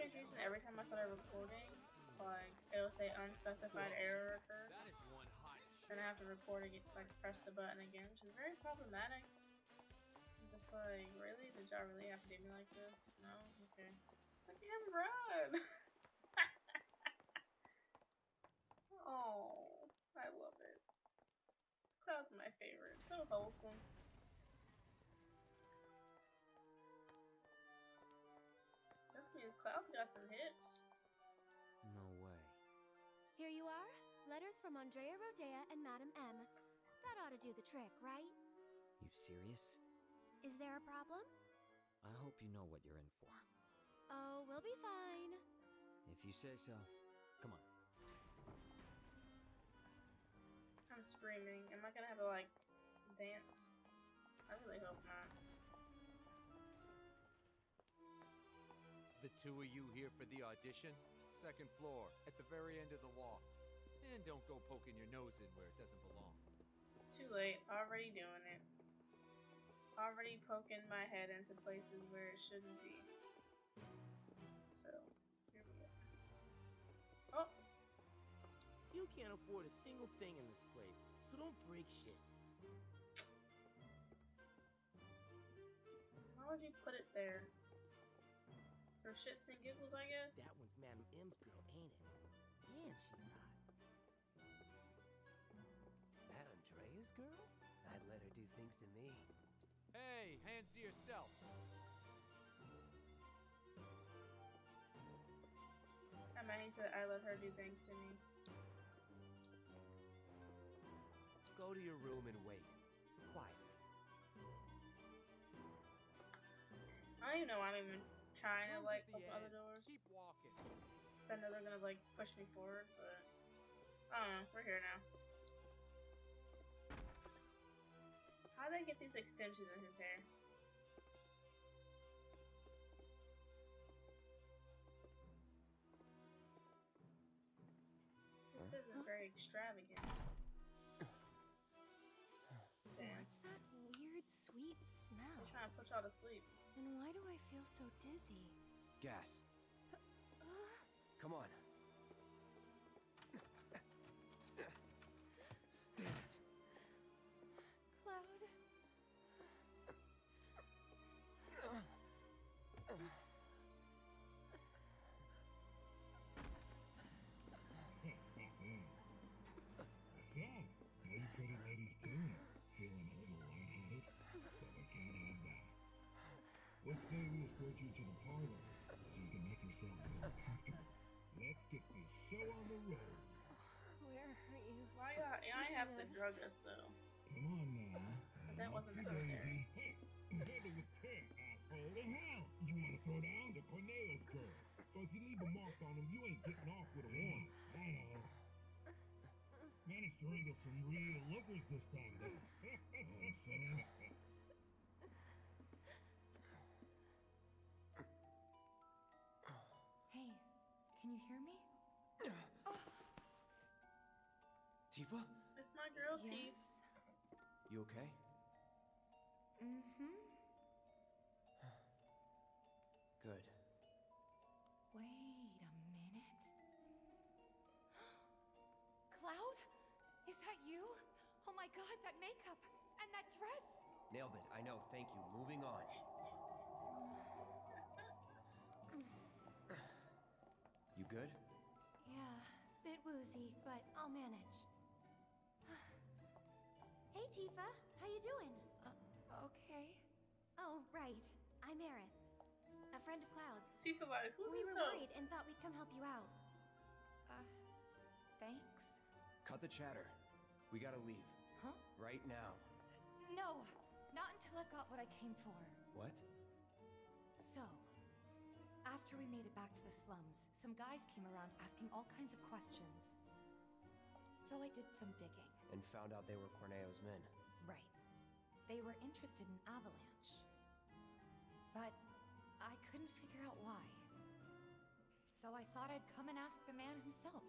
confusing every time I started recording. Like, it'll say unspecified error occurred. That is one hot shit. Then I have to record and get, like, press the button again, which is very problematic. I'm just like, really? Did y'all really have to do me like this? No? Okay. Let me have a run! Oh, I love it. Cloud's my favorite. So wholesome. That means Cloud got some hips. No way. Here you are. Letters from Andrea Rodea and Madame M. That ought to do the trick, right? You serious? Is there a problem? I hope you know what you're in for. Oh, we'll be fine. If you say so. Come on. I'm screaming. Am I gonna have to, like, dance? I really hope not. The two of you here for the audition? Second floor, at the very end of the wall. And don't go poking your nose in where it doesn't belong. Too late. Already doing it. Already poking my head into places where it shouldn't be. So, here we go. Oh! You can't afford a single thing in this place, so don't break shit. Why would you put it there? For shits and giggles, I guess? That one's Madame M's girl, ain't it? Man, she's hot. That Andrea's girl? I'd let her do things to me. Hey, hands to yourself! I might say I let her do things to me. Go to your room and wait. Quietly. I don't even know why I'm even trying to, like, open other doors. Keep walking. I know they're gonna, like, push me forward, but I don't know. We're here now. How did I get these extensions in his hair? This isn't very extravagant. Damn. What's that weird, sweet smell? I'm trying to put y'all to sleep. Then why do I feel so dizzy? Gas. Come on. Damn it. Cloud. You pretty ladies do now. Feeling a little lightheaded, but I can't have that. What say we escort you to the parlor so you can make yourself more comfortable? Let's get this show on the road. Where are you? Why I have to drug us though? Come on now. But that wasn't necessary. Hey, that is a pig, asshole. And how? You want to throw down the Corneo's girl? So if you leave a mark on him, you ain't getting off with a warning. I know. Managed to wrangle some real lookers this time, though. You know what I'm saying? Hey, can you hear me? Tifa? That's my girl, Tifa. Yes. You okay? Mm-hmm. Good. Wait a minute. Cloud? Is that you? Oh my god, that makeup! And that dress! Nailed it, I know, thank you. Moving on. You good? Yeah, bit woozy, but I'll manage. Hey Tifa, how you doing? Okay. Oh, right. I'm Aerith, a friend of Cloud's. Tifa, we were worried and thought we'd come help you out. Thanks. Cut the chatter. We gotta leave. Huh? Right now. No, not until I've got what I came for. What? So, after we made it back to the slums, some guys came around asking all kinds of questions. So I did some digging. And found out they were Corneo's men. Right. They were interested in Avalanche. But I couldn't figure out why. So I thought I'd come and ask the man himself.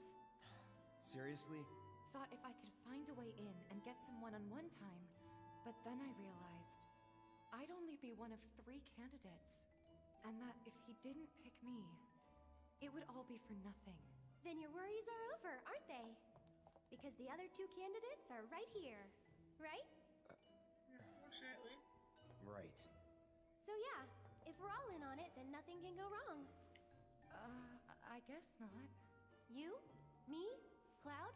Seriously? Thought if I could find a way in and get some one-on-one time, but then I realized I'd only be one of 3 candidates, and that if he didn't pick me, It would all be for nothing. Then your worries are over, aren't they? Because the other two candidates are right here, right? Unfortunately. Right. So yeah, if we're all in on it, then nothing can go wrong. I guess not. You, me, Cloud?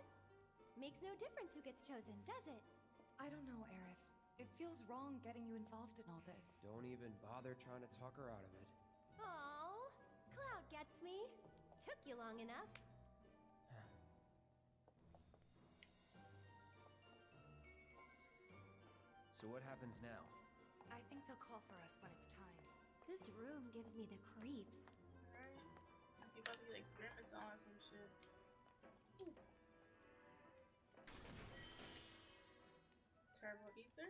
Makes no difference who gets chosen, does it? I don't know, Aerith. It feels wrong getting you involved in all this. Don't even bother trying to talk her out of it. Aww, Cloud gets me. Took you long enough. So what happens now? I think they'll call for us when it's time. This room gives me the creeps. Alright. I think I'll be like experiments on some shit. Ooh. Turbo Ether?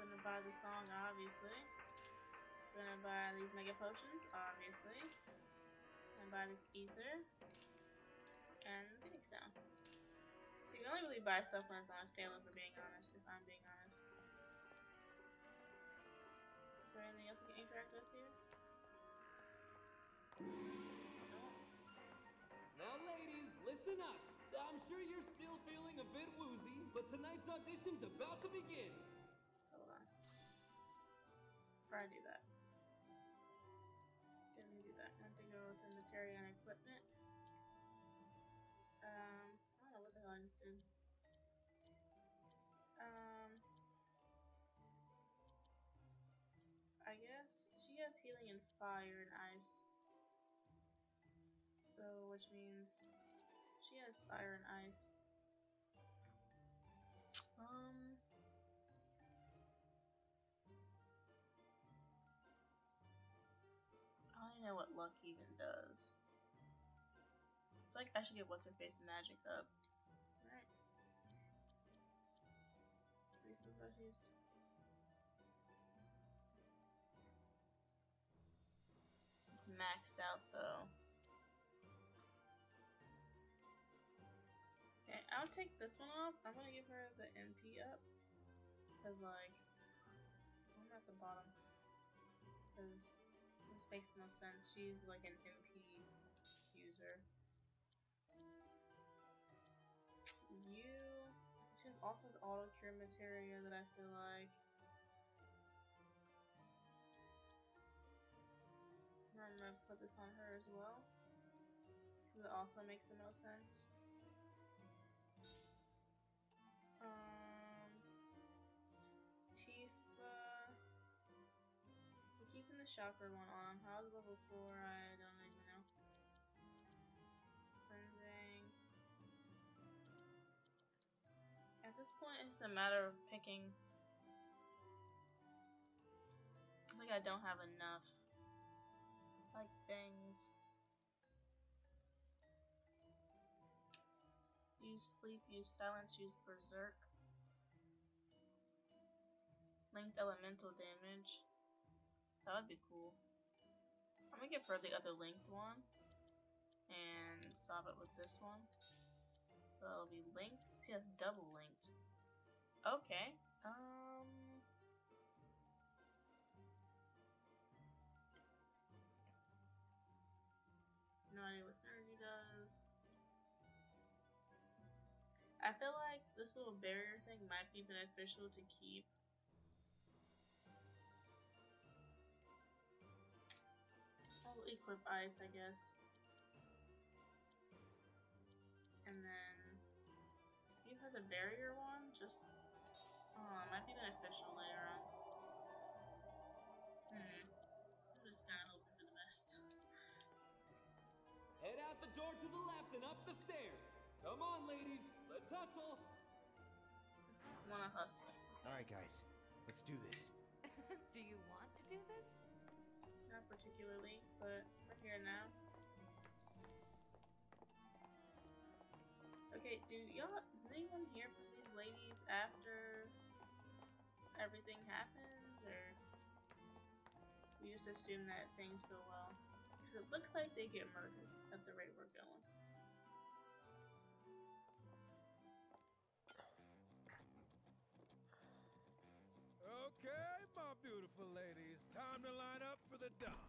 Gonna buy the song, obviously. Gonna buy these mega potions, obviously. Gonna buy this ether. And Phoenix down. So you can only really buy stuff when it's on sale, if we're being honest, if I'm being honest. Is there anything else I can interact with here? No. Now ladies, listen up! I'm sure you're still feeling a bit woozy, but tonight's audition's about to begin! Hold on. Before I do that. Didn't do that. I have to go with inventory and equipment. I don't know what the hell I just did. I guess she has healing and fire and ice. So, which means she has fire and ice. I don't know what luck even does. I feel like I should get what's her face magic up. Alright. It's maxed out though. Okay, I'll take this one off. I'm gonna give her the MP up. Cause like, I'm at the bottom. Cause this makes no sense. She's like an MP user. She also has auto cure materia that I feel like I'm gonna put this on her as well. Because it also makes the most sense. Tifa. We're keeping the chakra one on. How is level 4? I don't even know. Cleansing. At this point, it's a matter of picking. I think I don't have enough. Like things. Use sleep, use silence, use berserk. Linked elemental damage. That would be cool. I'm gonna get for the other linked one. And stop it with this one. So it'll be linked. She has double linked. Okay. No idea what synergy does. I feel like this little barrier thing might be beneficial to keep. I'll equip ice, I guess. And then give her the barrier one, just it might be beneficial later on. I'm just kinda hoping for the best. Head out the door to the left and up the stairs. Come on ladies, let's hustle. I wanna hustle. Alright guys, let's do this. Do you want to do this? Not particularly, but we're here now. Okay, does anyone hear from these ladies after everything happens, or we just assume that things go well? Because it looks like they get murdered at the rate we're going. Okay, my beautiful ladies, time to line up for the to Don.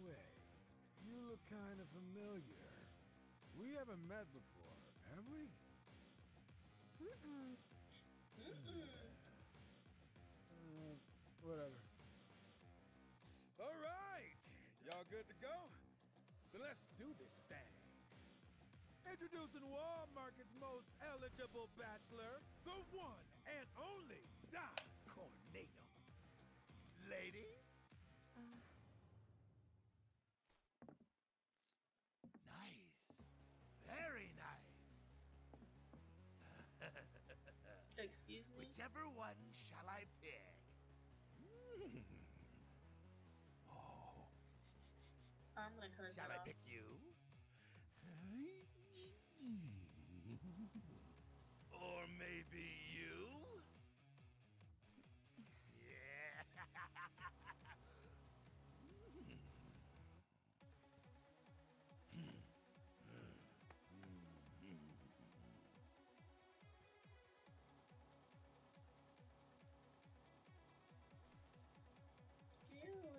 Wait, you look kind of familiar. We haven't met before, have we? Whatever. All right, y'all good to go? Then let's do this thing. Introducing Wall Market's most eligible bachelor, the one and only Don Corneo. Ladies? Nice. Very nice. Excuse me? Whichever one shall I pick? Oh. I'm gonna hurt. Shall I pick you? Or maybe you? Yeah.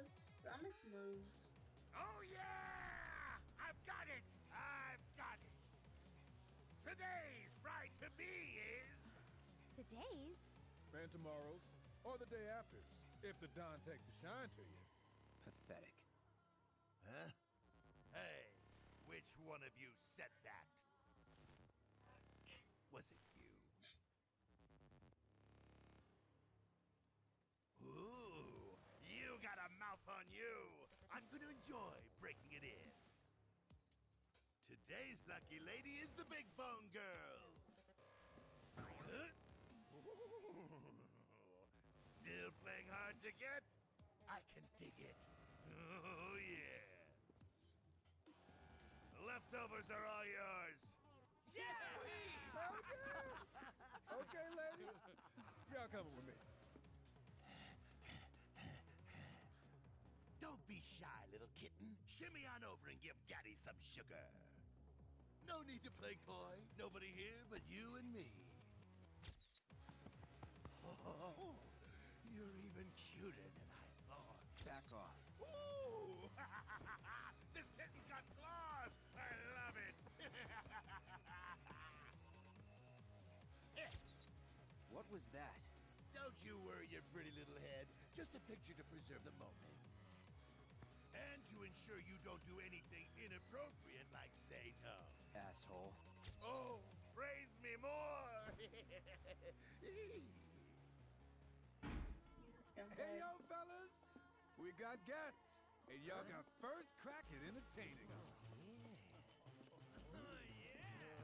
His stomach moves. Oh yeah! I've got it! I've got it! Today's right to be is... Today's? And tomorrow's. Or the day after, if the Don takes a shine to you. Pathetic. Huh? Hey, which one of you said that? Was it you? Ooh, you got a mouth on you. I'm gonna enjoy breaking it in. Today's lucky lady is the Big Bone Girl. Huh? Still playing hard to get? I can dig it. Oh, yeah. The leftovers are all yours. Yeah! Okay. Okay, ladies. Y'all coming with me. Don't be shy, little kitten. Shimmy on over and give Daddy some sugar. No need to play coy. Nobody here but you and me. Oh. You're even cuter than I thought. Back off. Ooh! This kitten's got claws! I love it! What was that? Don't you worry your pretty little head. Just a picture to preserve the moment. And to ensure you don't do anything inappropriate like say no. Asshole. Oh, praise me more! Hey, yo, fellas! We got guests, and y'all got first crack at entertaining them. Oh, yeah.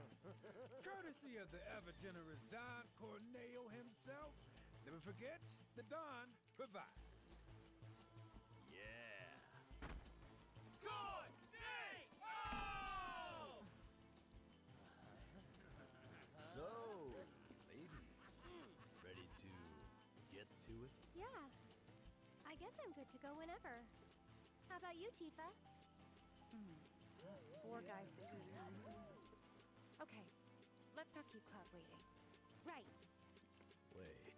Courtesy of the ever-generous Don Corneo himself, never forget, the Don provides. Yeah. Corneo! So, ladies, ready to... get to it? Yeah. I guess I'm good to go whenever. How about you, Tifa? Four guys between us. Okay, let's not keep Cloud waiting. Right. Wait.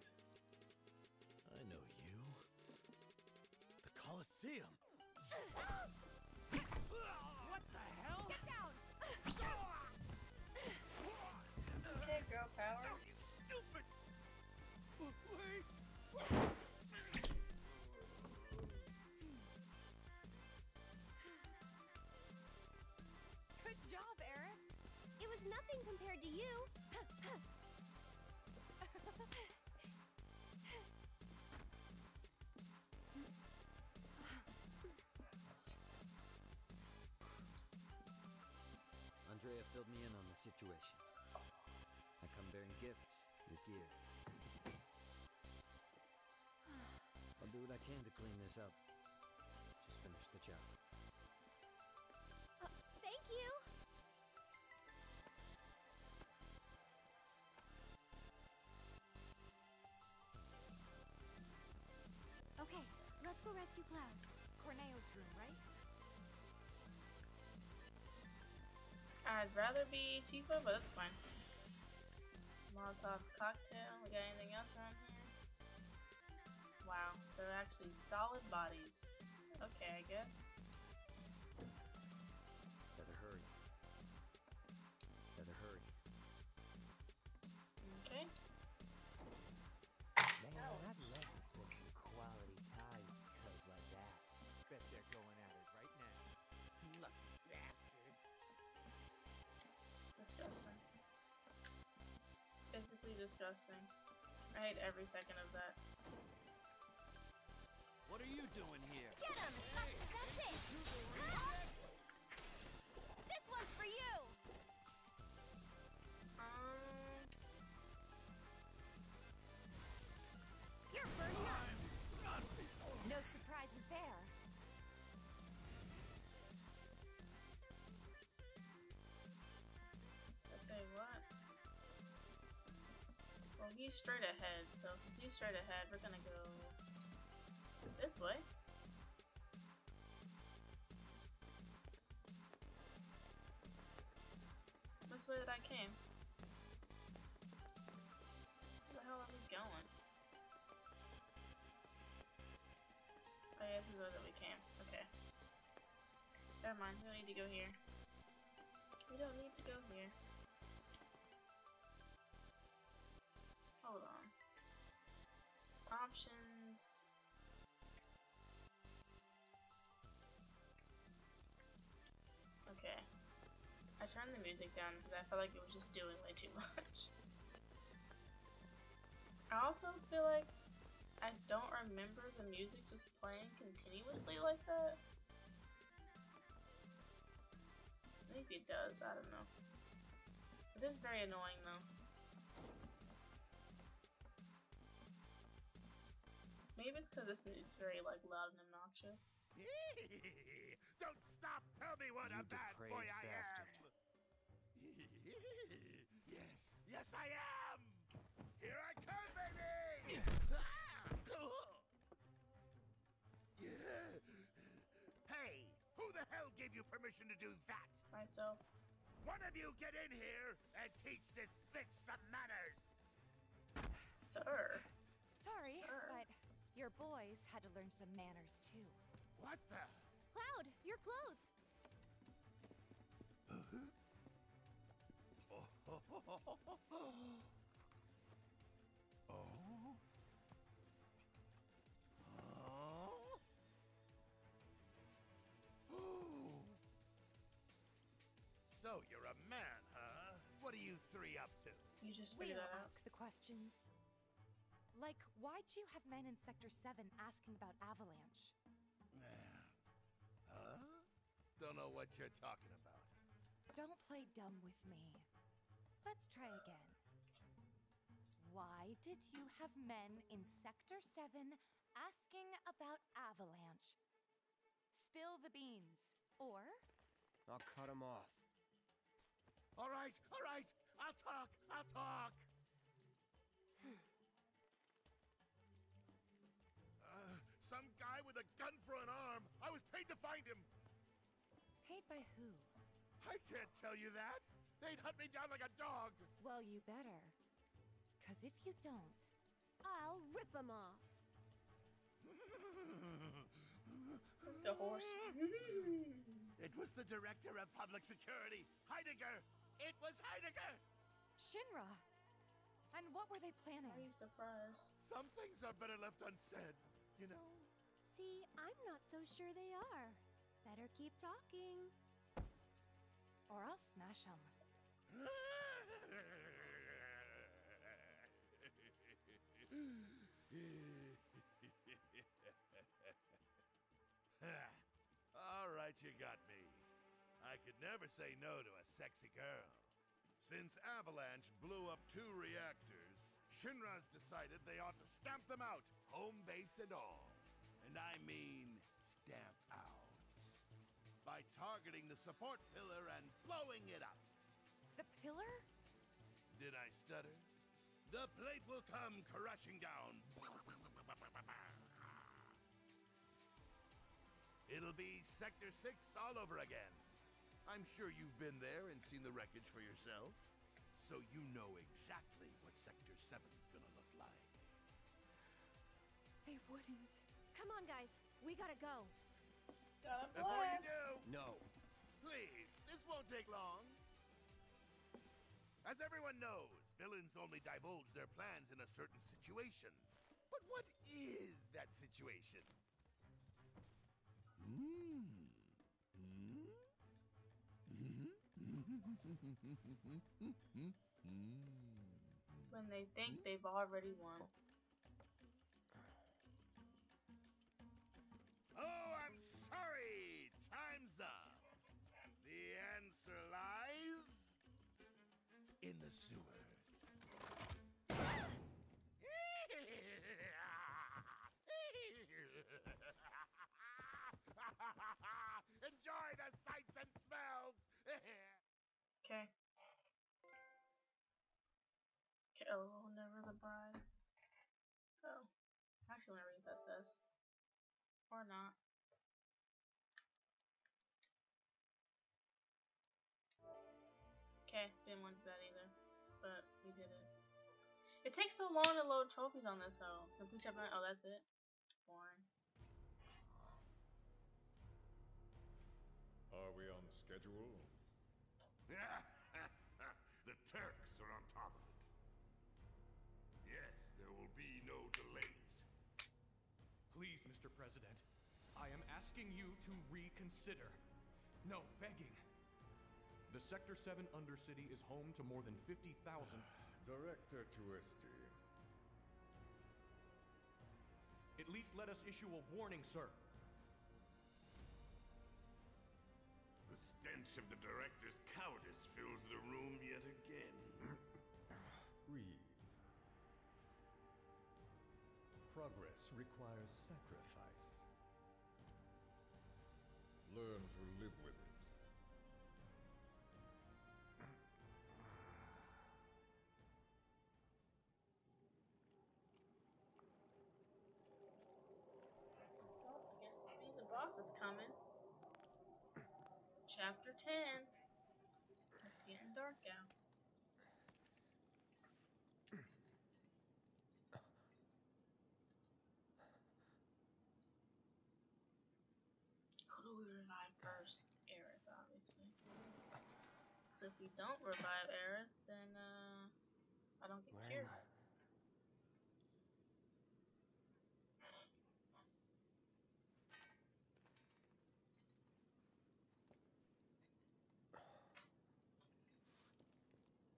I know you. The Colosseum! What the hell? Get down! There you go, power. No, you stupid! Wait! Good job, Aerith. It was nothing compared to you. Andrea filled me in on the situation. I come bearing gifts, your gear. I'll do what I can to clean this up. Just finish the job. Thank you! Okay, let's go rescue Cloud. Corneo's room, right? I'd rather be Tifa, but that's fine. Molotov cocktail. We got anything else around here? Wow, they're actually solid bodies. Okay, I guess. Better hurry. Better hurry. Okay. Man, I'd love to smoke some quality ties because like that. Bet they're going at it right now. Lucky bastard. Disgusting. Physically disgusting. I hate every second of that. What are you doing here? Get him! Hey, that's it! Ah! This one's for you! You're burning up! No surprises there! I say what? Well, he's straight ahead, so if he's straight ahead, we're gonna go this way. This way that I came. Where the hell are we going? Oh yeah, this is the way that we came. Okay. Never mind, we don't need to go here. We don't need to go here. Hold on. Options. Okay. I turned the music down because I felt like it was just doing way too much. I also feel like I don't remember the music just playing continuously like that. Maybe it does, I don't know. It is very annoying though. Maybe it's because this music's very like loud and obnoxious. Don't stop! Tell me what a bad boy I am! Yes, yes I am! Here I come, baby! Hey, who the hell gave you permission to do that? Myself. One of you get in here and teach this bitch some manners! Sir. Sorry, sir. But your boys had to learn some manners too. What the? Cloud, your clothes. Oh. So you're a man, huh? What are you three up to? You just we'll ask the questions. Like, why'd you have men in Sector 7 asking about Avalanche? Huh? Don't know what you're talking about. Don't play dumb with me. Let's try again. Why did you have men in Sector 7 asking about Avalanche? Spill the beans, or... I'll cut him off. All right, I'll talk, Some guy with a gun for an arm. I was paid to find him. Paid by who? I can't tell you that. They'd hunt me down like a dog. Well, you better. Because if you don't, I'll rip them off. The horse. It was the director of public security, Heidegger. It was Heidegger. Shinra. And what were they planning? Are you surprised? Some things are better left unsaid, you know? See, I'm not so sure they are. Better keep talking. Or I'll smash them. All right, you got me. I could never say no to a sexy girl. Since Avalanche blew up 2 reactors, Shinra's decided they ought to stamp them out, home base and all. And I mean, stamp out. By targeting the support pillar and blowing it up. The pillar? Did I stutter? The plate will come crashing down. It'll be Sector 6 all over again. I'm sure you've been there and seen the wreckage for yourself. So you know exactly what Sector 7's gonna look like. They wouldn't. Come on, guys. We gotta go. Before you do! No. Please, this won't take long. As everyone knows, villains only divulge their plans in a certain situation. But what is that situation? When they think they've already won. Oh, I'm sorry! Time's up! The answer lies... in the sewers. Enjoy the sights and smells! Okay. Oh, never the bride. Oh. I actually want to read what that says. Or not. Okay, didn't want to do that either. But we did it. It takes so long to load trophies on this though. Complete chapter 9. Oh, that's it. Boring. Are we on schedule? The Turks are on top of it. Yes, there will be no delays. Please, Mr. President, I am asking you to reconsider. No, begging. The Sector 7 Undercity is home to more than 50,000... Director Twisty. At least let us issue a warning, sir. The stench of the Director's cowardice fills the room yet again. Breathe. Progress requires sacrifice. Learn to live with it. Well, I guess the boss is coming. Chapter 10. It's getting dark out. Who we revive first? Aerith, obviously. So if we don't revive Aerith, then I don't get cured.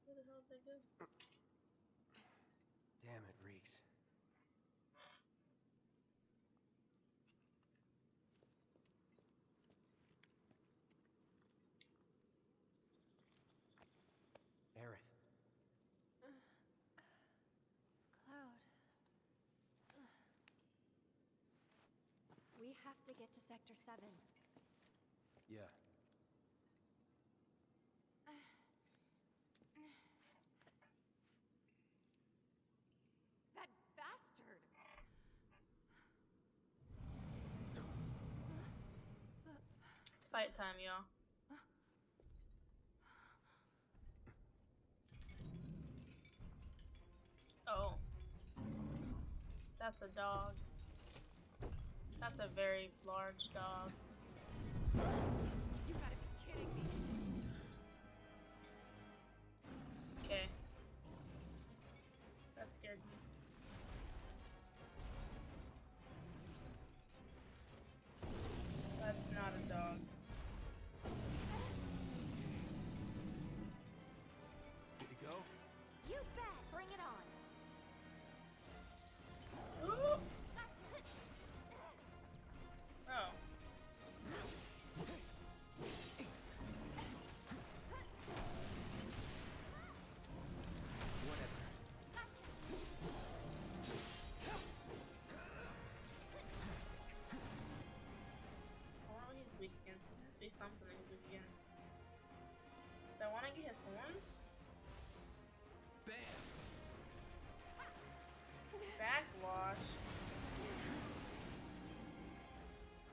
What the hell did they do? Damn it, reeks. Aerith. Cloud. We have to get to Sector 7. Yeah. That bastard. It's fight time, y'all. Oh, that's a dog. That's a very large dog. You gotta be kidding me. Okay. That scared me. That's not a dog. Did it go? You bet! Bring it on! Ooh. Oh. Whatever. Oh, he's weak against. There must be something that he's weak against. Do I want to get his horns? Bam! Backwash.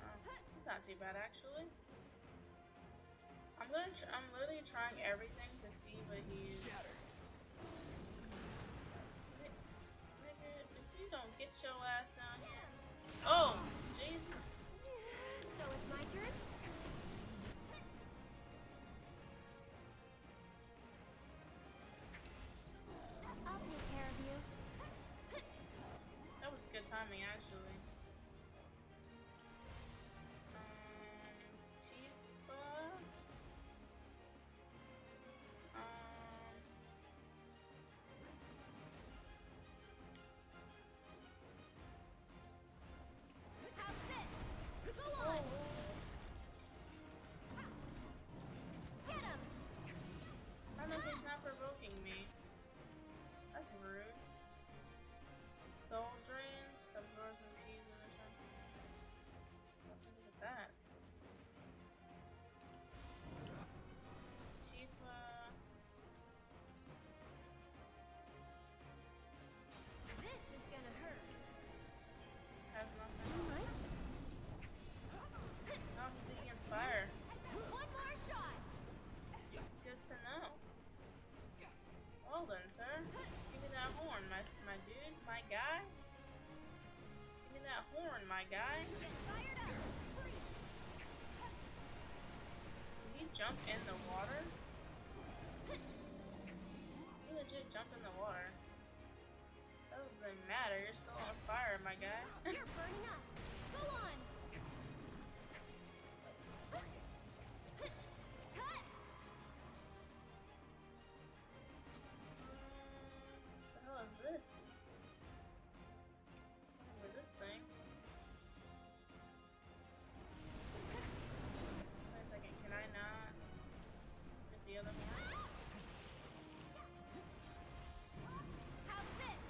Oh, that's not too bad, actually. I'm Avalanche, I'm literally trying everything to see what he's... Nigga, if you don't get your ass down here... Oh, Jesus. So it's my turn? I'll take care of you. That was good timing, actually. Tifa. How's this? Go on. Get him. I don't know if he's not provoking me. That's rude. Soul drain, absorbs and peas or something. Look at that. Tifa. This is gonna hurt. Has nothing. Too much? No, he's being inspired. One more shot. Good to know. Well then, sir. Give me that horn, my dude, my guy. Give me that horn, my guy. Did he jump in the water? He legit jumped in the water. Doesn't matter, you're still on fire, my guy. You're burning up. Go on. What is this? What is this thing? Wait a second, can I not get the other one? How's this?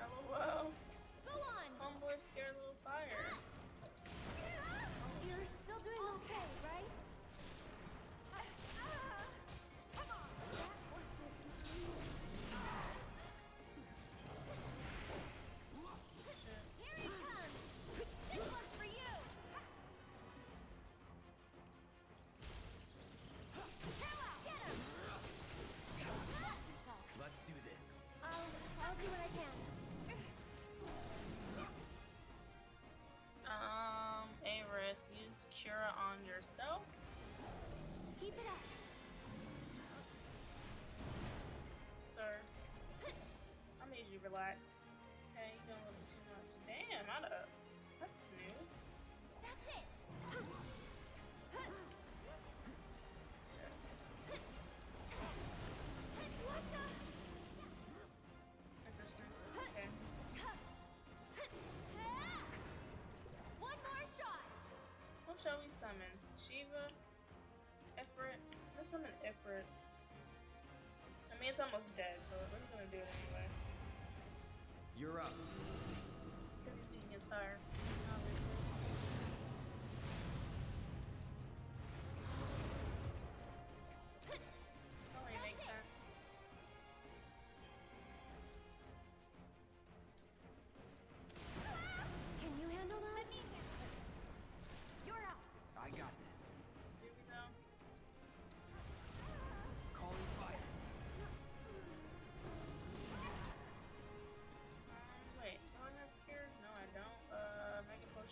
Oh, whoa! Go on! Homeboy scared a little fire. You're still doing okay, right? Come on! That wasn't easy. Here he comes! This one's for you! Chill out! Get him! Watch yourself! Let's do this. I'll do what I can. Aerith, use Cura on yourself. Keep it up. Sir, I made you relax. Okay, you don't look too much. Damn, that's new. That's it. What the? Interesting. Okay. One more shot. What shall we summon? Shiva? Ifrit? Let's summon Ifrit. I mean, it's almost dead, so we're gonna do it anyway. You're up. He's being inspired. Probably makes sense. Can you handle that? Let me handle this. You're up. I got this. Here we go. Calling fire. Wait, do I have cure? No, I don't. Make a potion.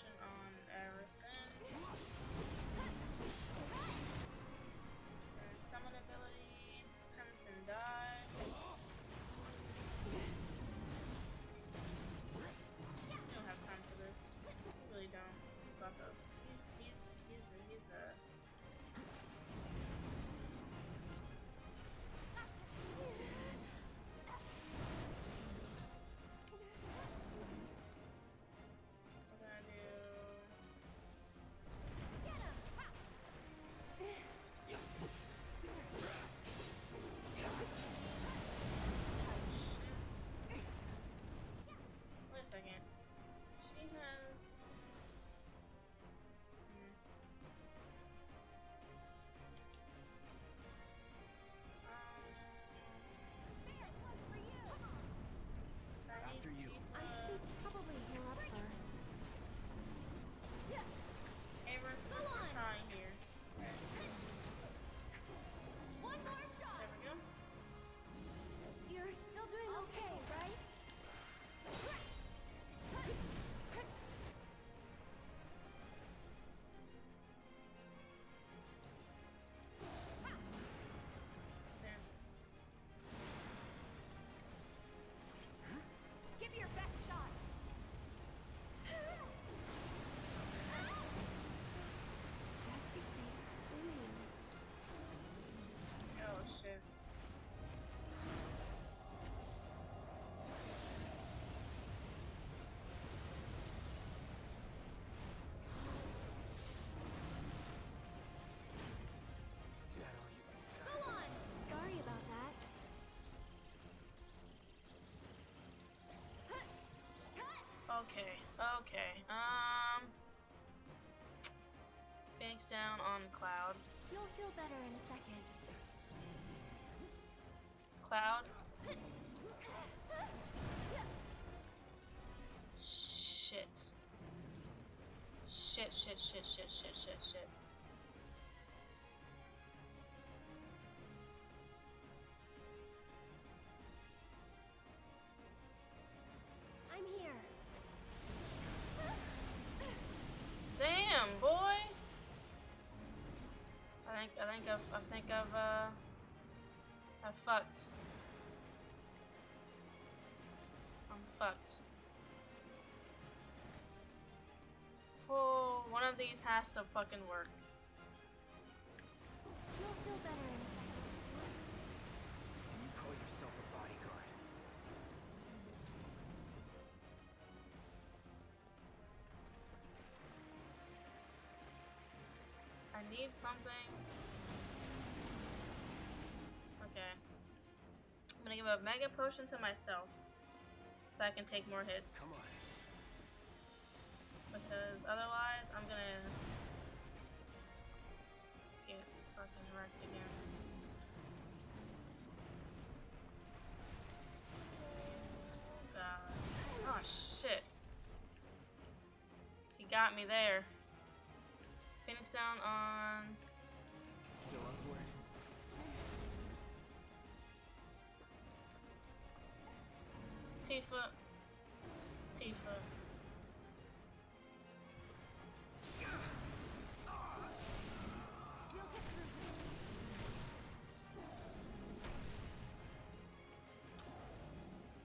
down on Cloud. You'll feel better in a second. Cloud. Shit. Shit, shit, shit, shit, shit, shit, shit. I'm here. Damn, boy. I think I've fucked. I'm fucked. Oh, one of these has to fucking work. You'll feel better in a second. You call yourself a bodyguard? I need something. Okay. I'm gonna give a mega potion to myself so I can take more hits. Come on. Because otherwise, I'm gonna get fucking wrecked again. God. Oh shit. He got me there. Phoenix down on. Still on board. Tifa. Tifa.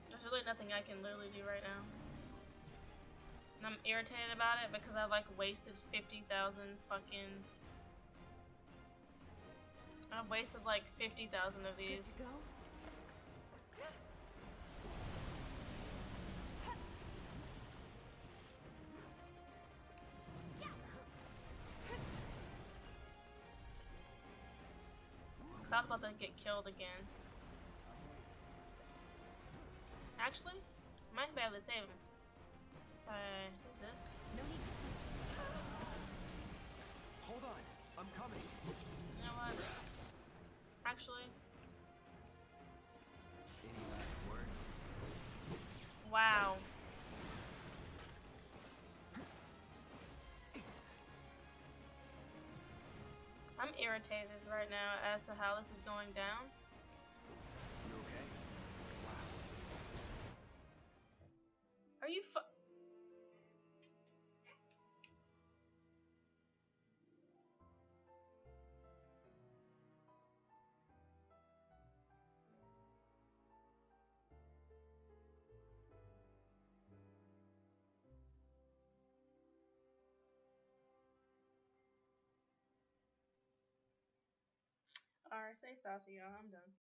There's really nothing I can literally do right now. And I'm irritated about it because I like wasted 50,000 fucking. I wasted like 50,000 of these. Good to go. Cloud's about to get killed again. Actually, I might be able to save him. By this. No need to. Hold on, I'm coming. You know what? Actually. Any last words? Wow. I'm irritated right now as to how this is going down. You okay? Wow. Are you Alright, say saucy, y'all. I'm done.